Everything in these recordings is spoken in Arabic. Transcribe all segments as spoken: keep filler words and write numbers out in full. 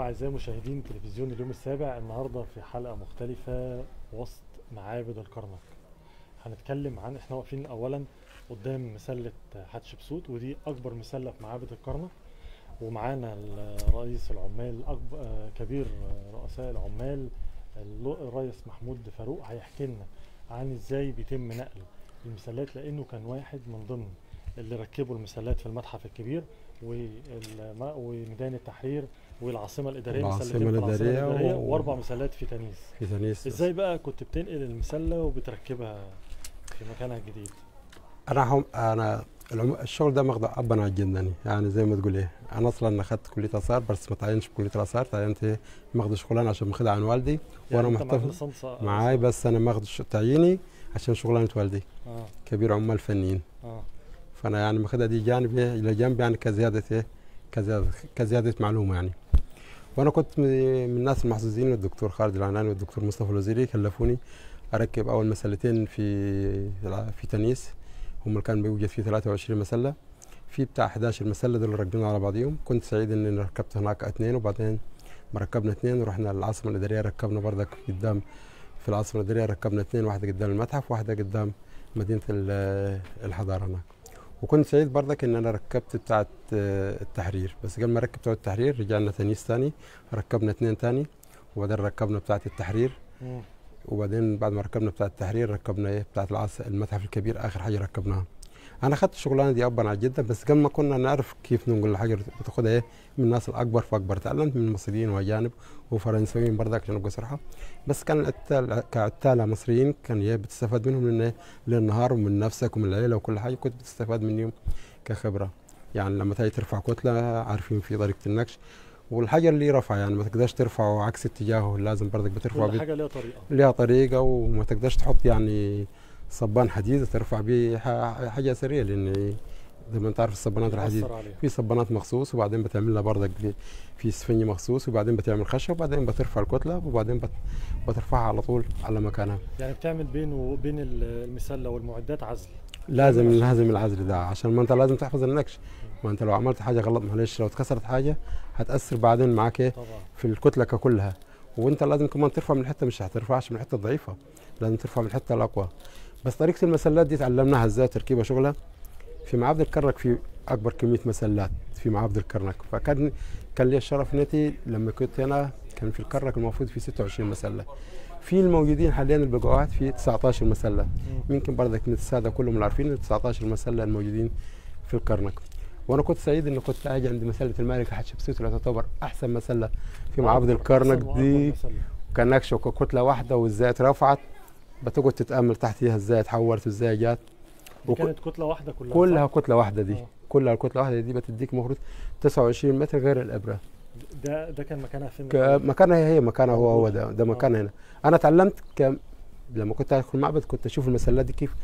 أعزائي مشاهدين تلفزيون اليوم السابع، النهارده في حلقة مختلفة وسط معابد الكرنك. هنتكلم عن احنا واقفين أولا قدام مسلة حاتشبسوت، ودي أكبر مسلة في معابد الكرنك، ومعانا رئيس العمال أكبر كبير رؤساء العمال الرئيس محمود فاروق، هيحكي لنا عن ازاي بيتم نقل المسلات، لأنه كان واحد من ضمن اللي ركبوا المسلات في المتحف الكبير وميدان التحرير والعاصمه الاداريه العاصمه الاداريه و... واربع مسلات في تنيس في تنيس ازاي بقى كنت بتنقل المسله وبتركبها في مكانها الجديد؟ انا هم... انا العم... الشغل ده ماخده ابا عجبني، يعني زي ما تقول ايه، انا اصلا اخذت كليه اثار بس ما تعينش بكليه الاثار، تعينت ماخد شغلانه عشان ماخدها عن والدي، يعني وانا محتفظ معاي بس انا ماخد تعييني عشان شغلانه والدي آه. كبير عمال فنيين آه. فانا يعني ماخدها دي جانب الى جانب، يعني كزياده ايه كزياده كزياده معلومه يعني. وانا كنت من الناس المحظوظين، الدكتور خالد العناني والدكتور مصطفى الوزيري كلفوني اركب اول مسلتين في في تنيس، هم اللي كان بيوجد فيه ثلاثة وعشرين مسله، في بتاع إحدى عشر مسله دول راكبين على بعضيهم. كنت سعيد اني ركبت هناك اثنين، وبعدين ما ركبنا اثنين ورحنا العاصمه الاداريه، ركبنا بردك قدام في العاصمه الاداريه، ركبنا اثنين، واحده قدام المتحف واحده قدام مدينه الحضاره هناك. وكنت سعيد برضك ان انا ركبت بتاعت التحرير، بس قبل ما ركبت بتاعت التحرير رجعنا تنيس ثاني، ركبنا اثنين ثاني، وبعدين ركبنا بتاعت التحرير، وبعدين بعد ما ركبنا بتاعت التحرير ركبنا ايه بتاعت العاص المتحف الكبير، اخر حاجه ركبناها. انا خدت الشغلانه دي ابا عن جدا، بس قبل ما كنا نعرف كيف ننقل الحاجه بتاخدها ايه من الناس الاكبر فاكبر، تعلمت من مصريين واجانب وفرنسيين برضك عشان ابقى صراحه، بس كان كعتاله مصريين كان ايه بتستفاد منهم من ايه للنهار، ومن نفسك ومن العيله وكل حاجه كنت بتستفاد منهم كخبره، يعني لما تيجي ترفع كتله عارفين في طريقه النكش، والحاجه اللي رفع يعني ما تقدرش ترفعه عكس اتجاهه، لازم برضك بترفع كل حاجه ليها طريقه ليها طريقه، وما تقدرش تحط يعني صبان حديد ترفع بيه حاجه سريه، لان زي ما انت عارف الصبانات الحديد في صبانات مخصوص، وبعدين بتعمل لها بردك في سفنج مخصوص، وبعدين بتعمل خشب، وبعدين بترفع الكتله، وبعدين بترفعها على طول على مكانها. يعني بتعمل بين وبين المسله والمعدات عزل، لازم لازم العزل ده عشان ما انت لازم تحفظ النكش، ما انت لو عملت حاجه غلط معلش لو اتكسرت حاجه هتاثر بعدين معاك ايه في الكتله ككلها، وانت لازم كمان ترفع من الحته، مش هترفعش من الحته الضعيفه، لازم ترفع من الحته الاقوى. بس طريقه المسلات دي اتعلمناها ازاي تركيبها شغلها في معابد الكرنك، في اكبر كميه مسلات في معابد الكرنك، فكان كان لي الشرف نتي لما كنت هنا كان في الكرنك المفروض في ستة وعشرين مسله، في الموجودين حاليا اللي بقوا في تسعة عشر مسله، يمكن برضك من الساده كلهم اللي عارفين تسعة عشر مسله الموجودين في الكرنك. وانا كنت سعيد اني كنت اجي عند مسله الملكه حتشبسوت اللي تعتبر احسن مسله في معابد الكرنك دي، وكان نكشه وكتله واحده، وازاي اترفعت بتقعد تتامل تحتيها ازاي اتحولت وازاي جات، وكانت كتله واحده كلها كلها كتله واحده دي آه. كلها الكتله واحده دي بتديك مخرج تسعة وعشرين متر غير الابره. ده ده كان مكانها فين؟ مكانها هي مكانها هو هو ده ده مكانها آه. هنا انا اتعلمت كم لما كنت ادخل المعبد كنت اشوف المسلات دي كيف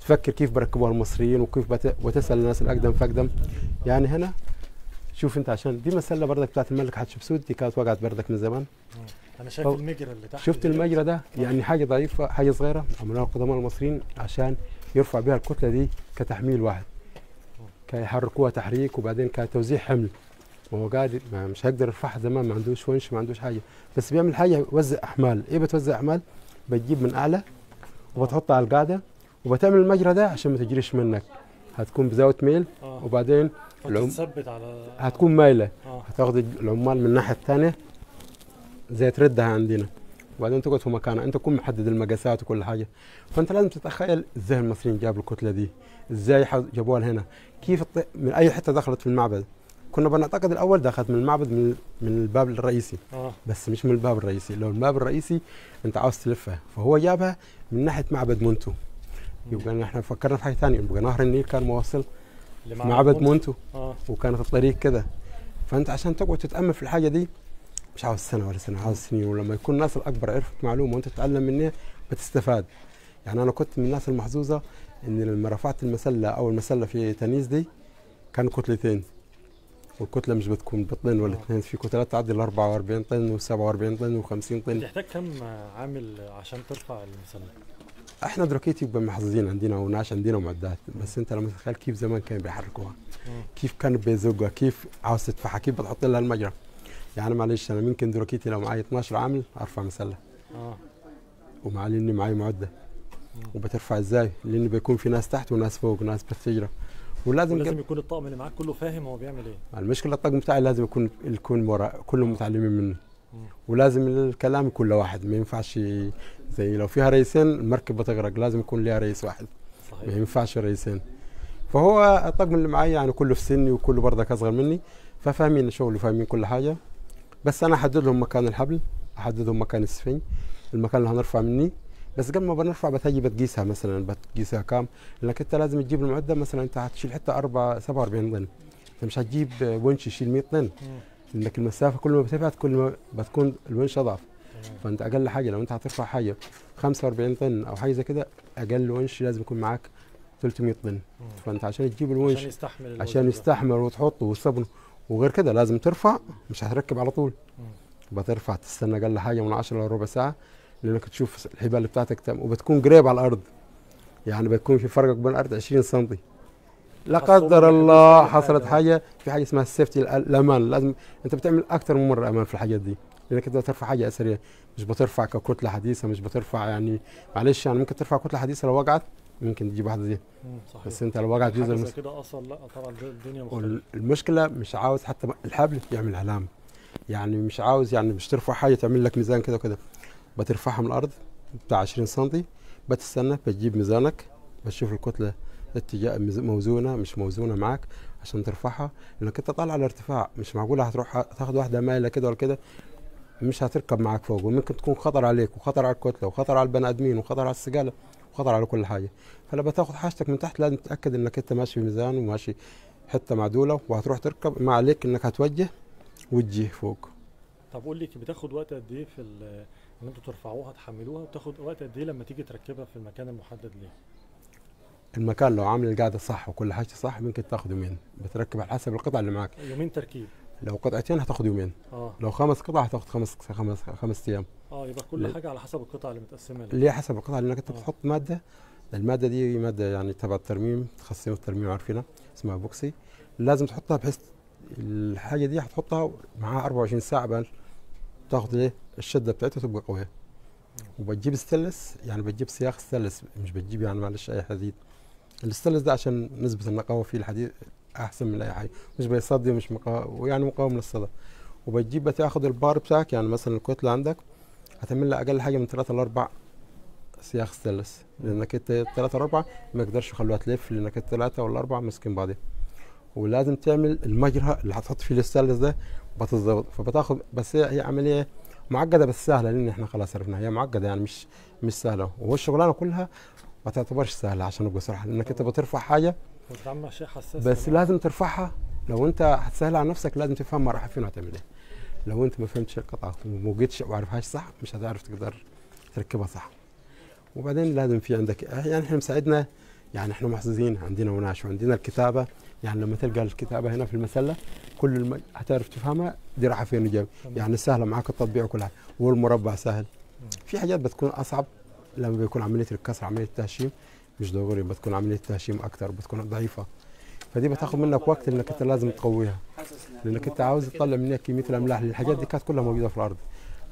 تفكر كيف بركبوها المصريين، وكيف بت... وتسال الناس الاقدم فاقدم، يعني هنا شوف انت عشان دي مسله بردك بتاعت الملك حتشبسوت دي كانت وقعت بردك من زمان آه. أنا شايف المجرى اللي تحت، شفت المجرى ده يعني حاجة ضعيفة حاجة صغيرة عملوها القدماء المصريين عشان يرفع بها الكتلة دي كتحميل واحد، كيحركوها تحريك وبعدين كتوزيع حمل، وهو قاعد مش هيقدر يرفعها زمان، ما عندوش ونش ما عندوش حاجة، بس بيعمل حاجة بيوزع أحمال. إيه بتوزع أحمال؟ بتجيب من أعلى وبتحطها على القاعدة وبتعمل المجرى ده عشان ما تجريش منك، هتكون بزاوية ميل وبعدين هتثبت على هتكون مايلة، هتاخد العمال من الناحية الثانية زي تردها عندنا، وبعدين تقعد في مكانها، انت تكون محدد المقاسات وكل حاجه، فانت لازم تتخيل ازاي المصريين جابوا الكتله دي، ازاي جابوها هنا، كيف من اي حته دخلت في المعبد. كنا بنعتقد الاول دخلت من المعبد من من الباب الرئيسي آه. بس مش من الباب الرئيسي، لو الباب الرئيسي انت عاوز تلفها، فهو جابها من ناحيه معبد منتو، يبقى احنا فكرنا في حاجه ثانيه، يبقى نهر النيل كان موصل لمعبد منتو آه. وكانت الطريق كده، فانت عشان تقعد تتامل في الحاجه دي مش عاوز سنه ولا سنه، عاوز سنين، ولما يكون الناس الاكبر عرفت معلومه وانت تتعلم منها بتستفاد. يعني انا كنت من الناس المحظوظه ان لما رفعت المسله اول مسله في تنيس دي كان كتلتين، والكتله مش بتكون بطنين ولا اثنين، في كتلات تعدي ال أربعة وأربعين طن وسبعة وأربعين طن وخمسين طن. بتحتاج كم عامل عشان ترفع المسله؟ احنا دروكيتي يبقى محظوظين عندنا وناش عندنا معدات، بس انت لما تتخيل كيف زمان كانوا بيحركوها، كيف كانوا بيزقوها، كيف عاوز تدفعها، كيف بتحط لها المجرى. يعني معلش انا ممكن دراكيتي لو معايا اتناشر عامل ارفع مسله اه ومعلي ان معايا معده. وبترفع ازاي؟ لان بيكون في ناس تحت وناس فوق وناس بتجري، ولازم لازم يكون الطقم اللي معاك كله فاهم هو بيعمل ايه. المشكله الطقم بتاعي لازم يكون الكل وراء كلهم متعلمين مني، ولازم الكلام كل واحد، ما ينفعش زي لو فيها رئيسين المركب بتغرق، لازم يكون ليها رئيس واحد. صحيح. ما ينفعش رئيسين. فهو الطقم اللي معايا يعني كله في سني وكله بردك اصغر مني، ففاهمين شغلي وفاهمين كل حاجه، بس انا احدد لهم مكان الحبل، احدد لهم مكان السفن، المكان اللي هنرفع مني. بس قبل ما بنرفع بتجي بتقيسها، مثلا بتقيسها كام، لانك انت لازم تجيب المعده. مثلا انت هتشيل حتى سبعة واربعين طن، انت مش هتجيب ونش يشيل مية طن، لانك المسافه كل ما بتبعد كل ما بتكون الونش اضعف. فانت اقل حاجه لو انت هترفع حاجه خمسة واربعين طن او حاجه زي كده، اقل ونش لازم يكون معاك ثلاثمية طن. فانت عشان تجيب الونش عشان يستحمل عشان يستحمل وتحطه وتصبنه، وغير كده لازم ترفع، مش هتركب على طول. مم. بترفع تستنى اقل حاجه من عشرة لربع ساعه، لانك تشوف الحبال بتاعتك تم وبتكون قريب على الارض، يعني بتكون في فرق بين الارض عشرين سم. لا قدر الله حصلت حاجه، في حاجه اسمها السيفتي الامان، لازم انت بتعمل اكثر من مره امان في الحاجات دي، لانك انت بترفع حاجه اثريه، مش بترفع ككتله حديثه، مش بترفع يعني معلش يعني ممكن ترفع كتله حديثه لو وقعت ممكن تجيب واحده زي صحيح. بس انت لو وقعت جزء المس... كده اصلا لا طبعا الدنيا مختلفه. المشكله مش عاوز حتى الحبل يعمل علامه، يعني مش عاوز يعني مش ترفع حاجه تعمل لك ميزان كده وكده، بترفعها من الارض بتاع عشرين سم، بتستنى بتجيب ميزانك، بتشوف الكتله اتجاه موزونه مش موزونه معاك عشان ترفعها، لانك انت طالع على ارتفاع، مش معقوله هتروح تاخد واحده مايله كده ولا كده، مش هتركب معاك فوق، وممكن تكون خطر عليك وخطر على الكتله وخطر على البني ادمين وخطر على السجاله وخطر على كل حاجه. فلما تاخد حاجتك من تحت لازم تتاكد انك انت ماشي في ميزان وماشي حته معدوله، وهتروح تركب ما عليك انك هتوجه وتجيه فوق. طب قول لي بتاخد وقت قد ايه في ان انتوا ترفعوها تحملوها، وتاخد وقت قد ايه لما تيجي تركبها في المكان المحدد ليها؟ المكان لو عامل القاعده صح وكل حاجه صح ممكن تاخد يومين، بتركب على حسب القطعه اللي معاك. يومين تركيب؟ لو قطعتين هتاخد يومين. اه لو خمس قطع هتاخد خمس خمس خمس ايام. اه يبقى كل ل... حاجه على حسب القطعه اللي متقسمه لها. ليه حسب القطعه؟ لانك انت بتحط ماده، الماده دي ماده يعني تبع الترميم، تخصصين الترميم عارفينها، اسمها بوكسي، لازم تحطها بحيث الحاجه دي هتحطها معاها اربعة وعشرين ساعه بقى تاخد ايه الشده بتاعتها تبقى قويه. وبتجيب ستنلس، يعني بتجيب سياخ ستنلس، مش بتجيب يعني معلش اي حديد. الستنلس ده عشان نسبه النقاوه فيه الحديد احسن من اي حاجه، مش بيصدي ومش مقاوم، يعني مقاوم للصدى. وبتجيب بتاخد البار بتاعك، يعني مثلا الكتله عندك هتعمل لها اقل حاجه من ثلاثة ل أربعة سياخ ستنلس، لانك انت ثلاثة ل أربعة ما يقدرش يخلوها تلف، لانك الثلاثه ولا أربعة ماسكين بعضها. ولازم تعمل المجرى اللي هتحط فيه الستنلس ده بتتظبط، فبتاخد بس هي عمليه معقده بس سهله، لان احنا خلاص عرفناها هي معقده، يعني مش مش سهله، وهو الشغلانه كلها ما تعتبرش سهله عشان نبقى صراحه، لانك انت بترفع حاجه بتعمل شيء حساس، بس لازم ترفعها. لو انت هتسهل على نفسك لازم تفهمها رايحه فين وهتعمل ايه. لو انت ما فهمتش القطعه وما وجدتش وما عرفهاش صح مش هتعرف تقدر تركبها صح. وبعدين لازم في عندك يعني احنا مساعدنا، يعني احنا محظوظين عندنا وناش وعندنا الكتابه، يعني لما تلقى الكتابه هنا في المسله كل الم... هتعرف تفهمها دي رايحه فين وجايه، يعني سهله معاك التطبيع وكلها، والمربع سهل. في حاجات بتكون اصعب لما بيكون عمليه الكسر، عمليه التهشيم مش ضروري، بتكون عمليه التهشيم اكثر، بتكون ضعيفه، فدي بتاخد منك وقت انك انت لازم تقويها، لانك انت عاوز تطلع منها كميه الاملاح. الحاجات دي كانت كلها موجوده في الارض.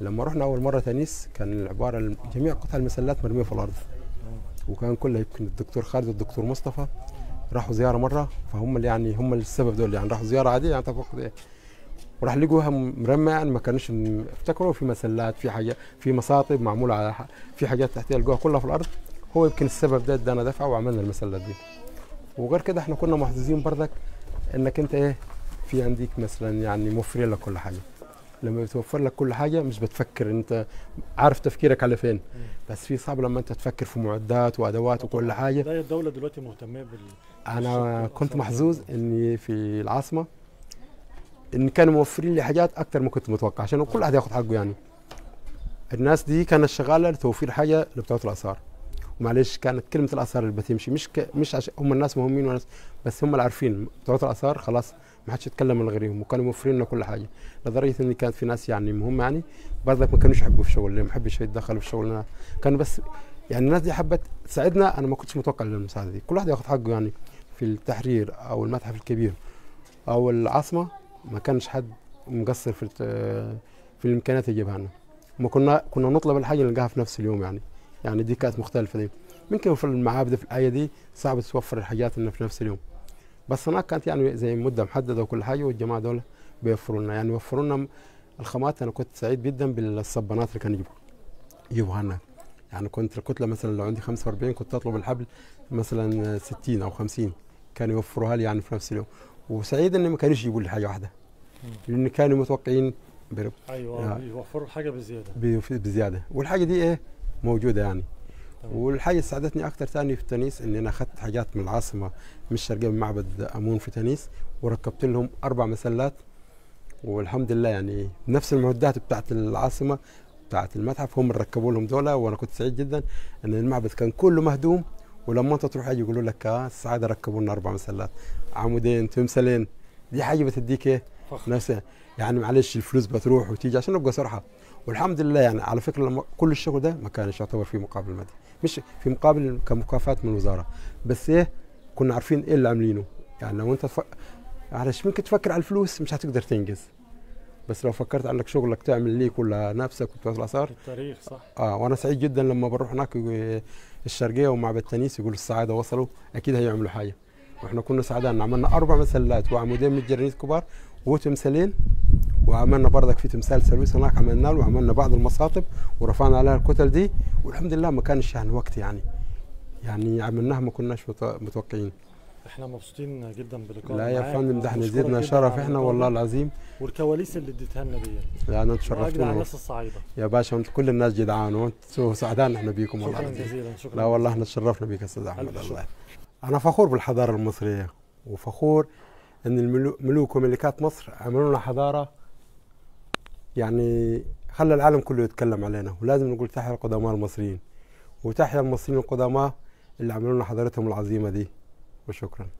لما رحنا اول مره تنيس كان عباره جميع قطع المسلات مرميه في الارض، وكان كلها يمكن الدكتور خالد والدكتور مصطفى راحوا زياره مره، فهم اللي يعني هم السبب دول، يعني راحوا زياره عاديه يعني تفقد ايه، وراح لقوها مرمى، يعني ما كانوش افتكروا في مسلات، في حاجه في مصاطب معموله على ح... في حاجات تحتيه، لقوها كلها في الارض. هو يمكن السبب ده ادانا دفعه وعملنا المسلات دي. وغير كده احنا كنا محظوظين برضك انك انت ايه في عندك مثلا يعني موفر لك كل حاجه. لما بتوفر لك كل حاجه مش بتفكر، انت عارف تفكيرك على فين، بس في صعب لما انت تفكر في معدات وادوات وكل حاجه. ده الدوله دلوقتي مهتمه بال انا كنت محظوظ اني في العاصمه ان كانوا موفرين لي حاجات اكثر ما كنت متوقع، عشان كل واحد ياخد حقه. يعني الناس دي كانت شغاله لتوفير حاجه لبتوع الاثار، ومعلش كانت كلمه الاثار اللي بتمشي، مش ك... مش عش... هم الناس مهمين وناس، بس هم اللي عارفين بتوع الاثار خلاص ما حدش يتكلم من غيرهم، وكانوا موفرين لنا كل حاجه، لدرجه ان كانت في ناس يعني مهمه يعني برضك ما كانوش يحبوا في شغلنا، ما حبش يتدخلوا في شغلنا، كانوا بس يعني الناس دي حبت تساعدنا. انا ما كنتش متوقع للمساعده دي. كل واحد ياخد حقه، يعني في التحرير او المتحف الكبير او العاصمه ما كانش حد مقصر في في الامكانيات اللي جابها لنا. ما كنا كنا نطلب الحاجه نلقاها في نفس اليوم يعني يعني دي كانت مختلفه. دي ممكن في المعابد في الايه دي صعب توفر الحاجات لنا في نفس اليوم، بس هناك كانت يعني زي مده محدده وكل حاجه، والجماعه دول بيوفروا لنا يعني وفروا لنا الخامات. انا كنت سعيد جدا بالصبانات اللي كانوا يجيبوا يجيبوها لنا. يعني كنت الكتله مثلا لو عندي خمسة وأربعين كنت اطلب الحبل مثلا ستين او خمسين، كانوا يوفروها لي يعني في نفس اليوم. وسعيد ان ما كانوش يجيبوا لي حاجه واحده، لان كانوا متوقعين برب. ايوه آه. يوفروا الحاجه بزياده بزياده والحاجه دي ايه موجوده يعني. طبعا. والحاجه اللي ساعدتني اكثر ثاني في تنيس ان انا اخذت حاجات من العاصمه من الشرقيه من معبد امون في تنيس، وركبت لهم اربع مسلات، والحمد لله يعني نفس المعدات بتاعت العاصمه بتاعت المتحف هم ركبوا لهم دول. وانا كنت سعيد جدا ان المعبد كان كله مهدوم، ولما انت تروح يجي يقولوا لك اه السعاده ركبوا لنا اربع مسلات، عمودين تمثالين، دي حاجه بتديك ايه نفسها يعني. معلش الفلوس بتروح وتيجي عشان نبقى صراحه. والحمد لله يعني على فكره لما كل الشغل ده ما كانش يعتبر فيه مقابل مادي، مش في مقابل كمكافاه من الوزاره، بس ايه كنا عارفين ايه اللي عاملينه يعني. لو انت تف... معلش ممكن تفكر على الفلوس مش هتقدر تنجز، بس لو فكرت انك شغلك تعمل ليك ولا نفسك وتواصل اثار التاريخ صح. اه وانا سعيد جدا لما بروح هناك الشرقيه ومعبد تنيس يقولوا الصعاده وصلوا اكيد هيعملوا حاجه، واحنا كنا سعداء. عملنا اربع مسلات وعمودين من الجرانيت كبار وتمثالين، وعملنا بردك في تمثال سلويس هناك عملنا له، وعملنا بعض المصاطب ورفعنا عليها الكتل دي، والحمد لله ما كانش يعني وقت يعني يعني عملناها ما كناش متوقعين. احنا مبسوطين جدا بلقائك. لا يا فندم ده احنا زدنا شرف احنا والله العظيم. والكواليس اللي اديتها لنا دي لا انا اتشرفت الناس الصعيده يا باشا، كل الناس جدعان وانتوا سعداء احنا بيكم والله العظيم. شكرا جزيلا. شكرا. لا والله احنا اتشرفنا بيك يا استاذ احمد الله. انا فخور بالحضاره المصريه، وفخور ان الملوك وملكات مصر عملوا لنا حضاره يعني خلى العالم كله يتكلم علينا، ولازم نقول تحيا القدماء المصريين، وتحيا المصريين القدماء اللي عملوا لنا حضارتهم العظيمه دي. وشكرا.